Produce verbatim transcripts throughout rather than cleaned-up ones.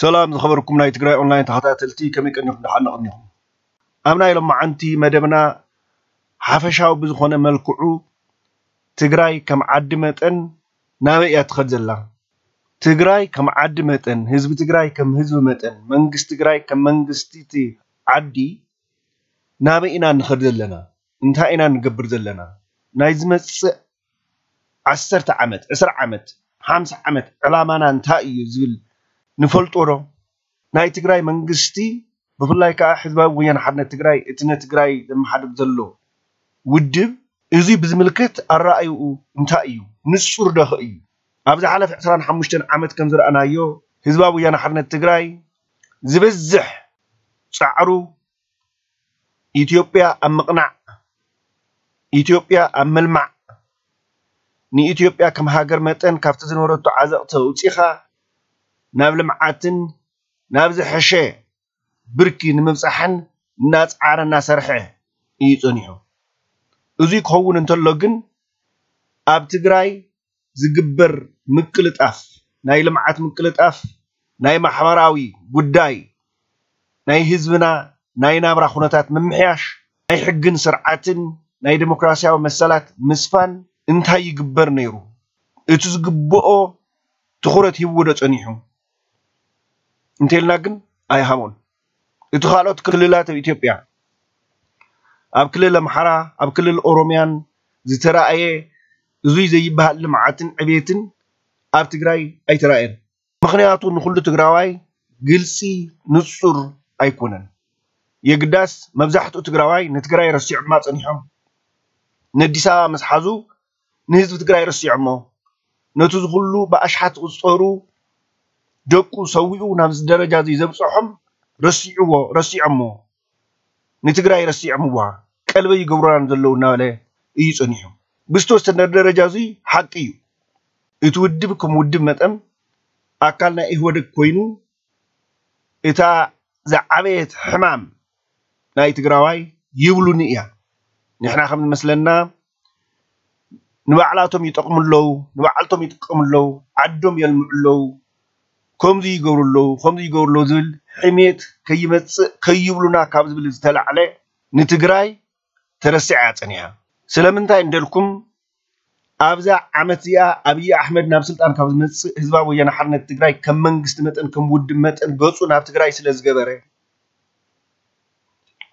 سلام خبركم ناي تجري أونلاين تحتات التي كميك أنهم نحنا أنهم أمنا لما عنتي مدمنا حفشاو بزخون ملكعو تجري كم عدمت أن ناوي أتخذلها تجري كم عدمت أن هزب تجري كم هزبمت أن منجست تجري كم منجستي عدي ناوي إنا نخذلنا انتهى إنا نجبرذلنا نايزمس عسرت عمت عسر عمت خمس عمت علامنا انتهى يزول نفلت ورا ناي تجري منجستي بقول لك أحزبه ويا نحن تجري إتنا تجري لما حد بذله ودب إزاي بزملكت الرأي وانتأيو نصور ده أيو أبدأ على فعلان حمشتن عمت كنزر أنا يو حزبه ويا نحن تجري زبزح سعره إثيوبيا أم مقنع إثيوبيا أم ملمع ني إثيوبيا كم هاجر متن كفتزن ورد تعزق توتيخا نابل معاتن نابز حشة بركي نمسحن ناس عار الناس رحه يتونيحو أزيك هون انتلقن أبتجراي زجبر مكلة أف نايل معات مكلة أف ناي محمراوي قداي ناي هزبنا ناي نابرا خناتات ممحياش ناي حقن سرعتن ناي ديمقراطية ومسالات مسفن انتهي يجبر نيرو اتزجبؤه تخورت هيودة تونيحو انتي لناقن اي هامون اتخالوت كللات اثيوبيا اب كلل امحرا اب كلل اوروميان زي تراايه زي زي بحال لمعاتن عبيتن اب تجراي اي تراين مخنياتو نخلو تجراواي جلسي نصر ايكونن يقداس مبزحتو تجراواي نتجراي رسيع ما صنيحم نديسا مسحازو نحزب تجراي رسيع ما نتو زخلو باشحات قصرو دقو سويو نابز درجه زي زبصحم رسيعو رسيعمو نتجراي رسيعمو قلبي يغوران زلو ناله اي صنيحو بستو ستندر درجه زي حقيو اتودب كم ودب متم اكلنا اي ودك كوينو اتا زعبيت حمام ناي تجراي يبلوني يا نحنا خمن مسلنا نبعلاتهم يتقملو نبعلتهم يتقملو عدهم يلمعلو كم ذي يقولوا كم ذي يقولوا ذل حميت كيمت كيبلونا كابز بالزتال عليه نتجراي ترسعات أنيها سلامنتا عندكم أبزع عمتيا أبي أحمد نابسلت أن كابز مت هزبا ويا نحن نتجراي كم من قسمت أن كم ود مت أن قصوا نابتجراي سلز جبره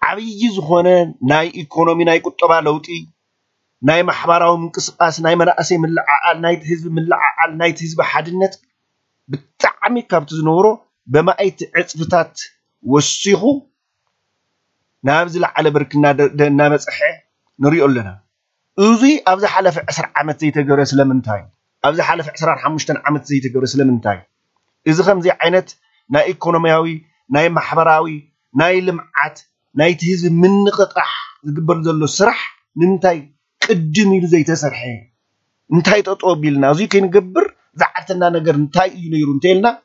أبي يزخونا ناي إقتصادي ناي كتبا لوتي ناي محبارة ومنقصقاس ناي مرأسي من العقل ناي تهزب من العقل ناي تهزب حد النت بالتعمي كابت زنورو بما أي تعصفتات والصيغو نابزل على بركنا نامس أحي نريق لنا أوزي أبزل حالة في عسر عمت زي تجور سلمنتاين أبزل حالة في عسر حمشتن عمت زي تجور سلمنتاين إذا خمزي عينت ناي إيكونومياوي ناي محبراوي ناي لمعات ناي تهزب من نقطح زقبر زلو سرح نمتاي قدمي زي تسرحي نتاي تطوبيلنا أوزي كي نقبر زعتنا نجر نتاي ينيرون تيلنا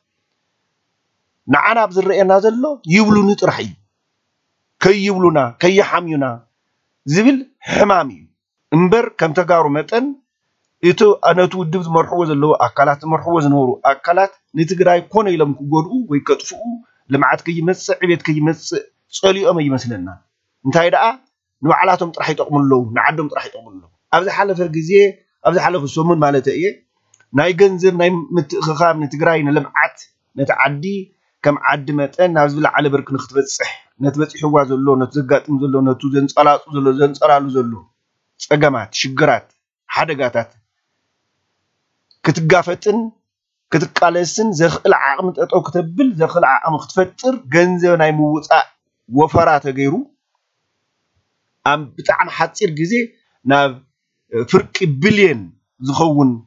نعنا بزرقنا زلو يبلو نترحي كي يبلونا كي حاميونا زبل حمامي امبر كم تقارو متن اتو انا تو دبز مرحوز اللو اكالات مرحوز نورو اكالات نتقراي كون يلم كقودو ويكتفقو لمعات كي يمس عبيت كي يمس صليو ما يمسلنا انتهي دقا نوعلاتهم ترحي تقوم اللو نعدهم ترحي تقوم اللو ابزا حالة فرقزيه ابزا حالة فسومن مالتا ايه ناي جنزب ناي متخخام نتقراي نلمعات نتعدي كم عدمت أن هذول على برك نختبت صح نتبت حواز اللون نتزقات مزلون نتوزن صلاة مزلون زن صلاة مزلون أجمعات شجرات حدقاتات كتقافتن كتقالسن زخ العام تأو كتبل زخ العام اختفتر جنزه ناي موت وفرات غيره أم بتعم حتصير جزء نا فرق بليون زخون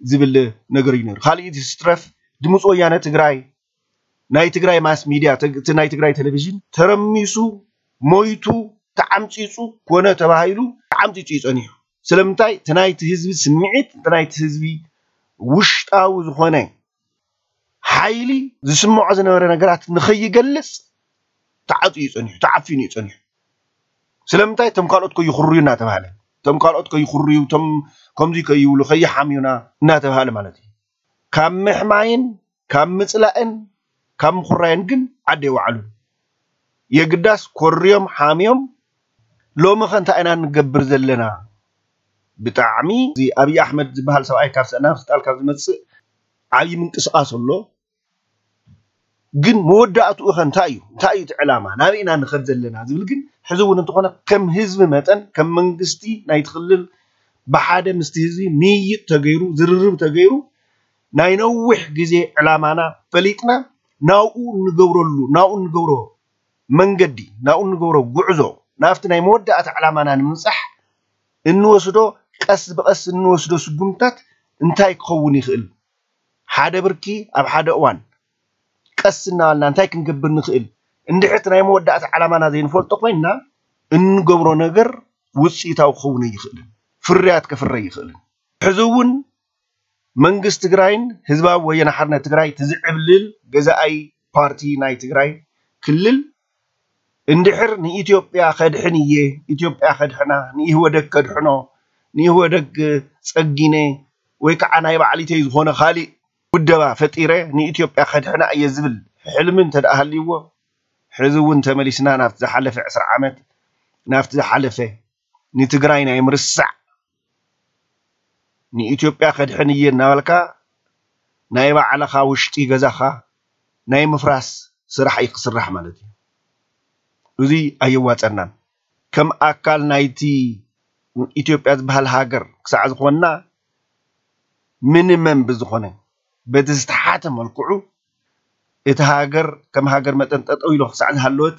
زبل نجرينر خالي يسترف دموس ويانا تجراي ናይ ትግራይ ማስ ሚዲያ ናይ ትግራይ ቴሌቪዥን ተረሚሱ ሞይቱ ተዓምጪጹ ኮነ ተባሂሉ ተዓምጪጹ ይጸኒ ስለምታይ ተናይ ህዝብ ስምዒት ተናይ ህዝብ ውሽጣው ዝኾነ ሃይሊ ዝስምዖ ዝነበረ ነገራት ንኸይገልጽ ተዓጽ ይጸኒ ተዓፊን ይጸኒ ስለምታይ ተምካሎት ኮይ ኹሩዩና ተባለ ተምካሎት ኮይ ኹሩዩ ተም ከምዚ ከይውሉ ኸይሓምዩና እና ተባለ ማለት እዩ ካብ መሕማይን ካብ ምጽላእን كم خرين جن عدي وعلو يقداس كوريوم حاميوم لو مخن تأنا نقبر زلنا بتعمي زي أبي أحمد بهال سواء كارس أنا ستال كارس متس علي من قصاص الله جن مودة أتوخن تأيو تأيو تعلامه نبي أنا نخذ زلنا زي لكن حزونا تقولنا كم هزب مثلا كم منقستي نيتخلل بحدا مستهزي نية تغيرو زرر تغيرو نينوح جزء علامنا فليتنا ناؤن نجورلو ناؤن نجورو منجدي ناؤن نجورو جعزو نافتنا يمودة أتعلمنا نمسح النوسدو قص بقص النوسدو سجمتات انتاي قوني خيل حدا بركي أب حدا أوان قصنا لنا انتاي كنجبر نخيل اندحتنا يمودة أتعلمنا زين فول تقوينا النجورو نجر وشي تاو قوني خيل فريات كفري خيل حزون منجس تجراين حزبا ويا نحرنا تجراي تزعب لل جزاء بارتي ناي تجراي كلل اندحر ني إثيوبيا خد حنيه إثيوبيا خد حنا ني هو دك خد حنا ني هو دك سجينه ويكعنا يبقى علي تيز هون خالي ودبا فتيره ني إثيوبيا خد حنا أي زبل حلم أنت الأهلي هو حزو أنت مليسنا نافذ حلفة عشر عامات نافذ حلفة ني تجراي ناي مرسع ني إثيوبيا خد حنية نالكا نايبا على خاوشتي غزاخا ناي مفراس سرح يقصر رحمالتي وزي أيوات أنان كم أكال نايتي إثيوبيا بهالهاجر كساعة زخونا من من بزخونا بتستحاتم القعو إتهاجر كم هاجر متن تتقويلو كساعة هالوت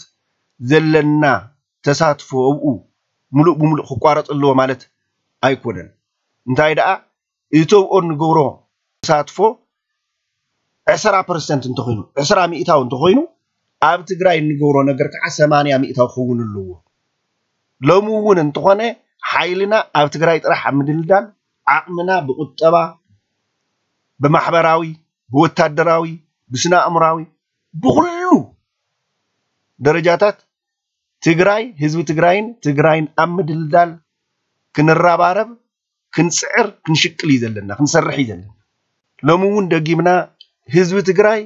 زلنا تساتفو أو ملوك بملوك خقارة اللو مالت أيكونن نتاي دا إثيوبيا نجورو ساتفو عشرة بالمئة انتخينو عشرة مئتاو انتخينو أب تجري نجورو نجرك عسمانية مئتاو خون اللو لو موون انتخانه حيلنا أب تجري ترح مدلدان عقمنا بقطبة بمحبراوي بوتادراوي بسنا أمراوي بخلو درجاتات تجري حزب تجرين تجرين أم مدلدان كنراب عرب كنسعر كنشكل يزلنا كنسرح يزلنا لو مون دقيمنا حزب تجراي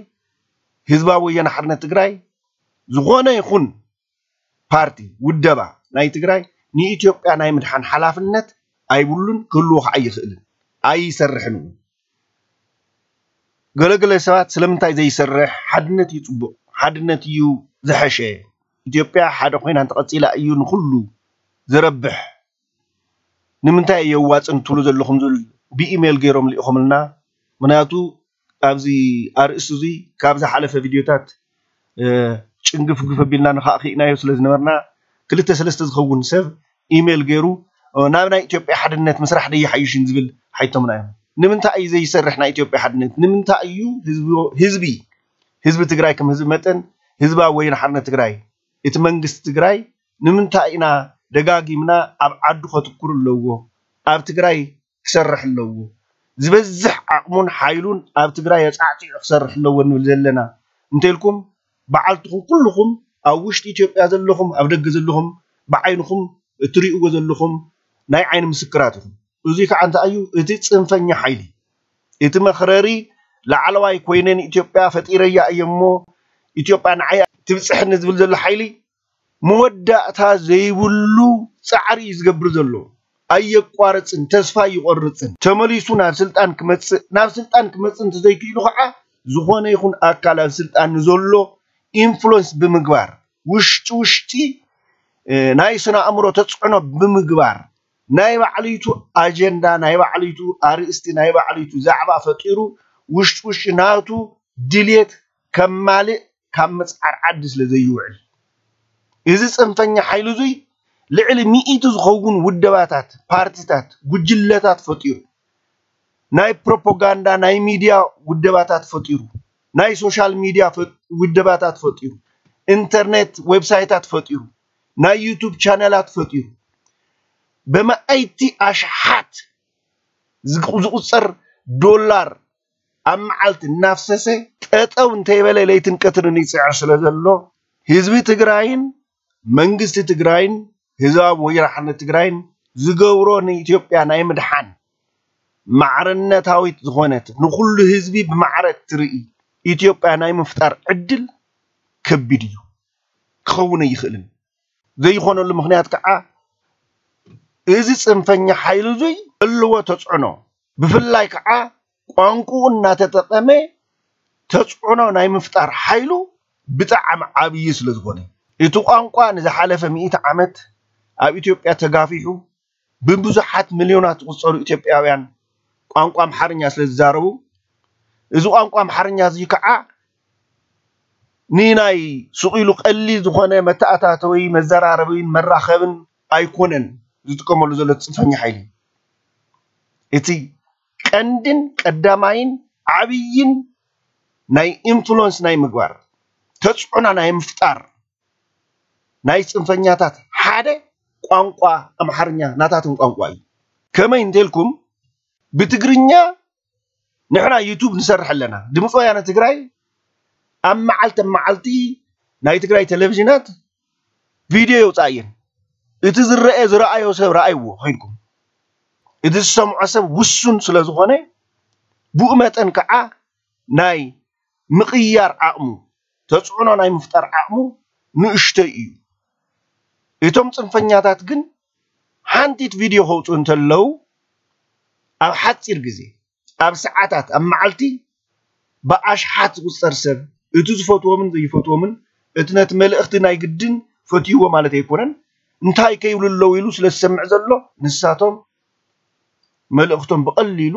حزبا ويا نحرنا تجراي زغونا يخون بارتي ودبا ناي تجراي ني إثيوبيا ناي مدحان حلافنت اي بولن كلو اي خلن اي سرحن غلغل سبات سلمنتاي زي سرح حدنت يطبق حدنت يو زحشه إثيوبيا حد خوينا تقصيلا ايو نخلو زربح نمنتاي يواص انتلو زلخم زل بايميل غيروم ليخملنا مناتو ابزي ارسوزي كابزا حلفه فيديوتات چنگف گف بيلنا نخاخينايو سلازنمرنا كلته سلسته زخون سب ايميل غيرو ناب نا إثيوبيا حدنت مسرح دي حيشن زبل حيتمنا نمنتا اي زي سرحنا إثيوبيا حدنت نمنتا ايو حزب حزبي حزب تجراي كم حزب متن حزبا وين حرنا تجراي ات منغست تجراي نمنتا اينا دغاغيمنا اب عدو ختكور لوو اب تجراي سرح لوو زبزح عقمون حايلون اب تجراي يصعطي يخسرح لو نول زلنا انتلكم بعلتكم كلكم او وشت اثيوبيا زلكم اب دغ زلكم بعينكم تريو زلكم ناي عين مسكراتكم اذي كانت ايو اتي صنفني حايلي اتي مخرري لعلواي كوينن اثيوبيا فطيريا ايمو اثيوبيا نعيا تبصحن زبل زل حايلي موداتا زيبلو صعري يزغبر زلو أي قارص تسفا يقرص تمليسو ناب سلطان كمص ناب سلطان كمص انت زي كيلو خا زخونه يكون اكال سلطان زولو انفلونس بمغبار وشت وشتي نايسنا امرو تصعنو بمغبار ناي بعليتو اجندا ناي بعليتو ارئستي ناي بعليتو زعبا فقيرو وشت وش ناتو ديليت كمال كمصعر عدس لزيوعل اذا صنفني حيلو زي لعل مئة زخون ودباتات بارتيتات جلتات فطيرو ناي بروباغاندا ناي ميديا ودباتات فطيرو ناي سوشال ميديا فت ودباتات فتيو انترنت ويب سايتات فتيو ناي يوتيوب شانلات فتيو بما ايتي اشحات زقوزقصر دولار ام علت نفسسه قطو انتيبل ليتن قطرن يصيع سلازلو حزب تግራይን መንግስት ትግራይን ህዛብ ወይራህነ ትግራይን ዝገብሮ ንኢትዮጵያ ናይ ምድሃን ማዕርነታዊት ዝኾነት ንኹሉ ህዝቢ ብማዕረት ትርኢ ኢትዮጵያ ናይ ምፍጣር ዕድል ከቢድ እዩ ክኸውን ይኽእልን ዘይኾነሉ ምኽንያት ከዓ እዚ ጽንፈኛ ኃይል ዙይ እልዎ ተጽዕኖ ብፍላይ ከዓ ቋንቋኡ እናተጠቀመ ተጽዕኖ ናይ ምፍጣር ኃይሉ ብጣዕም ዓብይ ስለዝኾነ እቲ ቋንቋ ንዝሓለፈ مئة ዓመት ኣብ ኢትዮጵያ ተጋፊሑ ብብዙሓት ሚሊዮናት ቁጽሩ ኢትዮጵያውያን ቋንቋ አምሓርኛ ስለዝዛረቡ እዚ ቋንቋ አምሓርኛ እዚ ከዓ ንናይ ሱቂሉ ቀሊል ዝኾነ መተኣታተዊ መዘራረብን መራኸብን ኣይኮነን ዝጥቀመሉ ዘሎ ጽንፈኛ ኃይል እቲ ቀንድን ቀዳማይን ዓብይን ናይ ኢንፍሉዌንስ ናይ ምግባር ተጽዕኖ ናይ ምፍጣር ናይ ጽንፈኛታት ሓደ ቋንቋ አምሃርኛ ናታቱን ቋንቋ እዩ ከመይ እንተልኩም በትግርኛ ንሕና ዩቲዩብ ንሰርሕ ኣለና ድምጽ ወያነ ትግራይ ኣብ መዓልቲ መዓልቲ ናይ ትግራይ ቴሌቪዥናት ቪድዮ ጻይን እቲ ዝረአ ዝረአዮ ሰብ ራአይዎ ኮይንኩም እቲ ሰምዖ ሰብ ውሱን ስለዝኾነ ብኡ መጠን ከዓ ናይ ምቕያር ዓቕሙ ተጽዕኖ ናይ ምፍጣር ዓቕሙ ንእሽተይ እዩ እቶም ጽንፈኛታት ግን ሃንቲት ቪዲዮ ሆውፁ እንተለው ኣብ ሓፂር ግዜ ኣብ ሰዓታት ኣብ መዓልቲ በኣሽሓት ቁጽር ሰብ እቲ ዝፈትዎምን ዘይፈትዎምን እቲ ነት መልእኽቲ ናይ ግድን ፈትይዎ ማለት ኣይኮነን እንታይ ከይብልለው ኢሉ ስለሰምዕ ዘሎ ንሳቶም መልእኽቶም ብቐሊሉ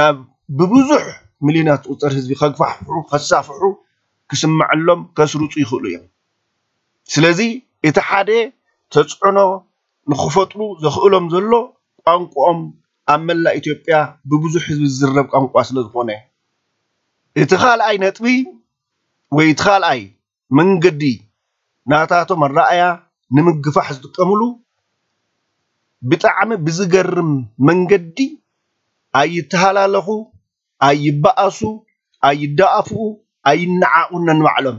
ናብ ብብዙሕ ሚሊዮናት ቁጽር ህዝቢ ከግፋሕፍሑ ከሳፍሑ ክስምዓሎም ከስሩፁ ይኽእሉ እዮም ስለዚ እቲ ሓደ ተጽዕኖ ንኽፈጥሩ ዘኽእሎም ዘሎ ቋንቋኦም ኣብ መላእ ኢትዮጵያ ብብዙሕ ህዝቢ ዝዝረብ ቋንቋ ስለዝኾነ እቲ ኻልኣይ ነጥቢ ወይ እቲ ኻልኣይ መንገዲ ናታቶም ኣረኣያ ንምግፋሕ ዝጥቀምሉ ብጣዕሚ ብዝገርም መንገዲ ኣይተሃላለኹ ኣይባኣሱ ኣይዳኣፍኡ ኣይነዓቑን ንባዕሎም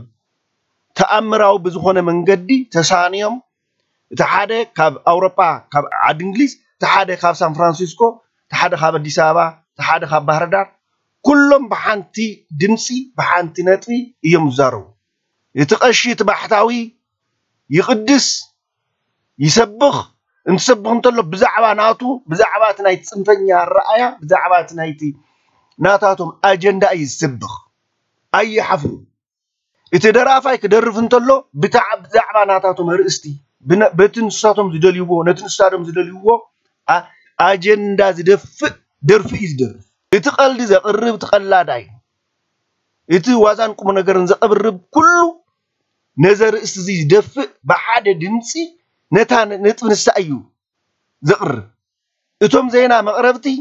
ተአምራው بزخونه منجدي تسانيوم تحاده كاب اوروبا كاب عاد انجليز تحاده كاب سان فرانسيسكو تحاده كاب اديس ابا تحاده كاب بحر دار كلهم بحانتي دمسي بحانتي نطي يم زارو يتقشيت بحتاوي يقدس يسبخ انسبخ انتلو بزعبا ناتو بزعبات ناي صنفنيا الرايا بزعبات نايتي ناتاتهم اجندا يسبخ اي حفل اتدرافاي كدرف انتلو بتعب زعباناتاتهم رئستي بتنساتهم زدليوو نتنساتهم زدليوو اجندا زدف درف يزدر اتقل دي زقرب تقلا داي ات وازان قوم نغرن زقرب كله نظر رئست زي دف بحاده دمسي نتا نتنس ايو زقر اتوم زينا مقربتي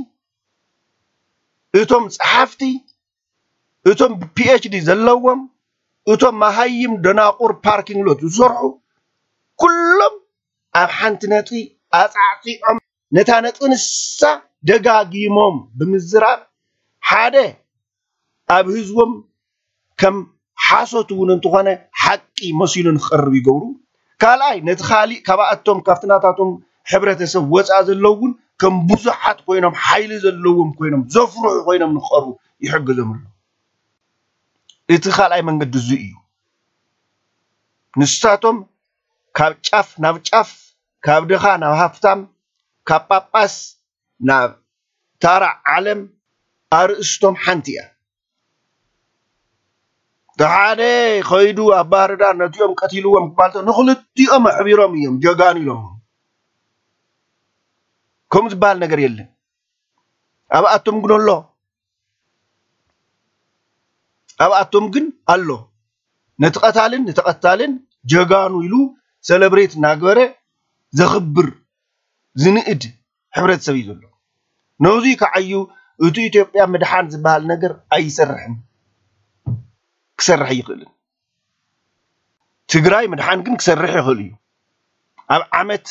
اتوم صحافتي اتوم بي اتش دي زلوم እቶም ማሃይም ደናቁር ፓርኪንግ ሎት ዝሰርሑ ኩሎም ኣብ ሓንቲ ነጥቢ ኣጻዕፂዖም ነታ ነጥቢ ንሳ ደጋጊሞም ብምዝራብ ሓደ ኣብ ህዝቦም ከም ሓሶት ውን እንትኾነ ሓቂ መሲሉ ንኽርብ ይገብሩ ካልኣይ ነቲ ኻሊእ ካብኣቶም ካብትናታቶም ሕብረተሰብ ወፃ ዘለውን ከም ብዙሓት ኮይኖም ሓይሊ ዘለዎም ኮይኖም ዘፍርሑ ኮይኖም ንኽርቡ ይሕግዞም ኣሎ እቲ ኻልኣይ መንገዲ ዙይ እዩ ንስታቶም ካብ ጫፍ ናብ ጫፍ ካብ ድኻ ናብ ሃፍታም ካብ ጳጳስ ናብ ታራ ዓለም ኣርእስቶም ሓንቲ እያ ተሓደ ኸይዱ ኣብ ባህር ዳር ነቲኦም ቀቲልዎም ክባልቶ ንኽልቲኦም ኣሕቢሮም እዮም ጀጋን ኢሎም ከም ዝበሃል ነገር የለን ኣብኣቶም ግን ኣሎ ኣብኣቶም ግን ኣሎ ነጥቃታልን ተቃታልን ጀጋኑ ኢሉ ሰለብሬት ናገረ ዘኽብር ዝንእድ ሕብረት ሰብ ይዘሎ ነውዚ ከዓዩ እቲ ኢትዮጵያ ምድሃን ዝበሃል ነገር ኣይሰርሕን كسرح يخلي تجراي من حنكن كسرح يخلي عمت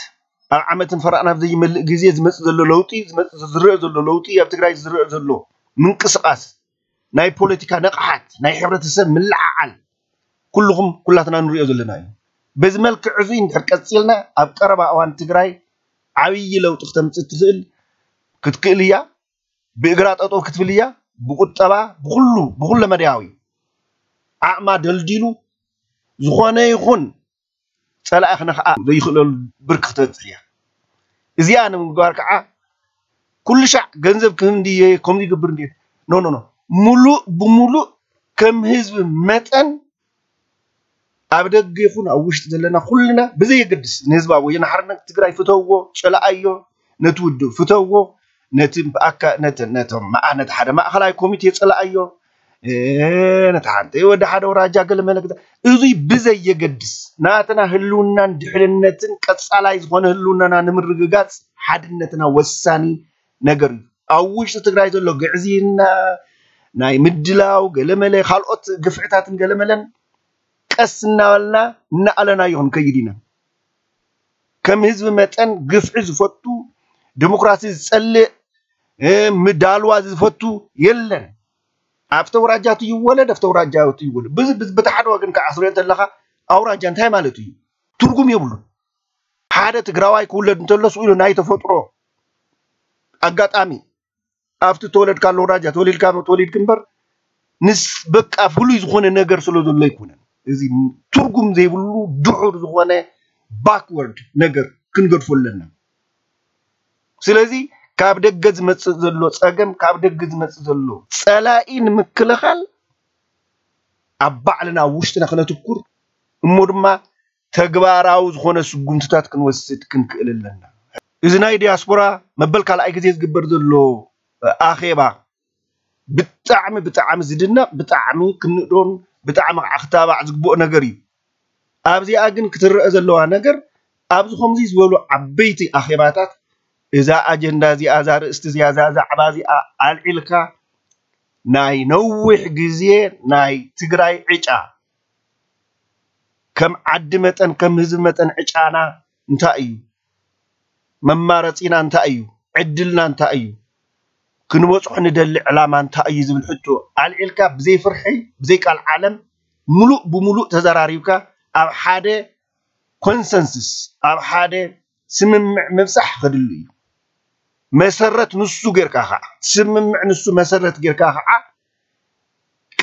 عمت فرقنا في ذي مل جزيز مثل اللوتي زرع اللوتي أب تجراي زرع اللو من كسقاس ناي بوليتيكا نقحت ناي حبرة السم ملعقل كلهم كلاتنا نريد لناي بزملك عزين حركات سيلنا أب قربا أوان تجراي عوي لو تختم تتسأل كتقليا بإجراءات أو كتفليا بقطبة بقولو بقول مرياوي عما دلديلو زخانة يخون سلا إحنا خاء بيخلل بركة تريا زيانة من جوارك عا كل شيء جنزب كم دي كم دي قبرني نو نو نو ملو بملو كم هزب متن أبدك يخون أوش تدلنا كلنا بزي يقدس نسبة وين حرنا تقرأ فتوه شلا أيوه نتودو فتوه نتم بأك نت نتم ما نت حدا ما خلاي كوميتي يسأله أيوه إيه نت حدا يود حدا وراجع قال مالك ده إذا بزي يقدس ناتنا هلونا ندحل نتن كسأله يزغون هلونا نمر جات حد نتنا وساني نجر أوش تقرأ يقول جعزين ناي مدلاو قال مالك خلقت قفعتها قال مالن كسنا ولا نقلنا يهم كيدينا كم هزب متن قفع زفتو ديمقراطي زصلي مدالوا زفتو يلن افتو راجاتو يولد افتو راجاتو يولد بز بز بتحدوا كن كعصر يتلخا اوراج انتاي مالتو ترغم يبلو حاده تغراواي كولد انتلسو يلو ناي تفطرو اغاطامي افتو تولد كالو راجا تولد كام تولد كنبر نس بقى فلو يزخونه نجر سلو زلو يكون ازي ترغم زيبلو دحور زخونه باكورد نجر كنغدفولنا سلازي كابدك جز متسللو ساجم كابدك جز متسللو سلاين مكلخل أبعلنا وشتنا خلنا تكور مرما تجبراوز خنا سجون تات كن وسط كن كلنا إذا نايدي أسبورة مبلك على أي جزيز جبردلو آخيبا بتعمي بتعمي زدنا بتعمي كن دون بتعمي أختابة عزبو نجري أبزي أجن كتر أزلو هنجر أبزو خمسيز ولو عبيتي آخيباتات إذا أجندا زي أزار استزي أزار زعبازي أعلقا ناي نوح جزية ناي تجراي عجا كم عدمت أن كم هزمت أن عجانا نتأيو ممارسينا نتأيو عدلنا نتأيو كنوص حن دل علامة نتأيو زي الحتو أعلقا بزي فرحي بزيك العالم ملوء بملوء تزراريوكا أو حدا كونسنسس أو حدا سمم مفسح خدلي مسرت نصو غيركاها سممع نصو مسرت غيركاها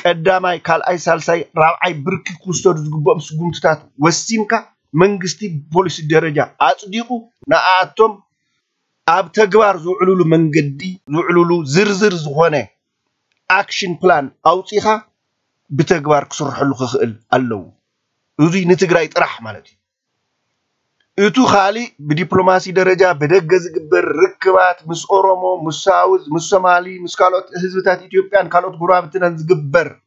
قداماي كالعاي سالساي رابعاي بركي كوستور زغبو مسغومتات وسيمكا منغستي بوليسي درجه اصديقو نااتوم اب تغبار زعلولو منغدي زعلولو زرزر زغونه اكشن بلان اوصيها بتغبار كسرحلو خخل الله اذي نتغراي طرح مالتي إتو خالي بدبلوماسي درجة بدقز قبر ركبات مس أورومو مس ساوز مس سومالي مس كالوت هزبتات إثيوبيان كالوت غرابتنا قبر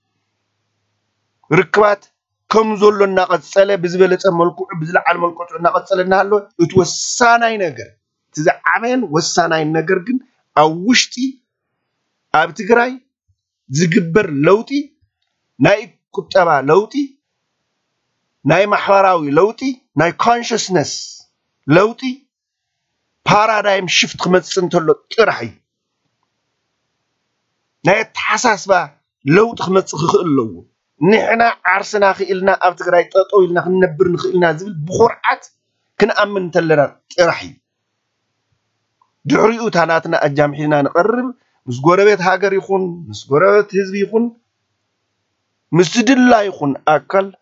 ركبات كم زولو ناقد سالة بزبالة ملكو بزلعال ملكو ناقد سالة نهالو إتو وساناي نقر تزعمين وساناي نقر جن أوشتي أبتقراي زقبر لوتي ناي كتابة لوتي ناي محوراوي لوتي ناي كونشسنس لوتي بارادايم شيفت خمسن تلو طرحي ناي تحساس با لوت خمس خلو نحنا عرسنا خيلنا اب تغراي ططو يلنا خنبر نخيلنا زبل بخرعت كنامن تلنا طرحي دحريو تاناتنا اجامحينا نقرب مس غوربيت هاجر يخون مس غوربيت حزب يخون مس دلا يخون اكل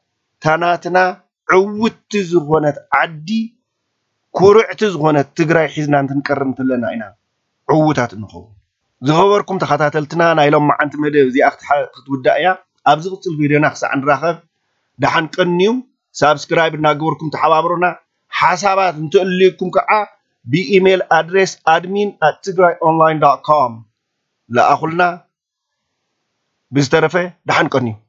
تناتنا عوت زغونت عدي كورعت زغونت تجراي حزنا نتنكرمت لنا عينا عوتات نخو زغوركم تخاتاتلتنا ناي لهم معنت مدي زي اخت تودايا ابز قتل فيديونا خص عن راخف دحن قنيو سبسكرايب ناغوركم تحابرونا حسابات نتليكم كع بايميل ادريس admin at tigraionline dot com لا اخلنا بزترفه دحن قنيو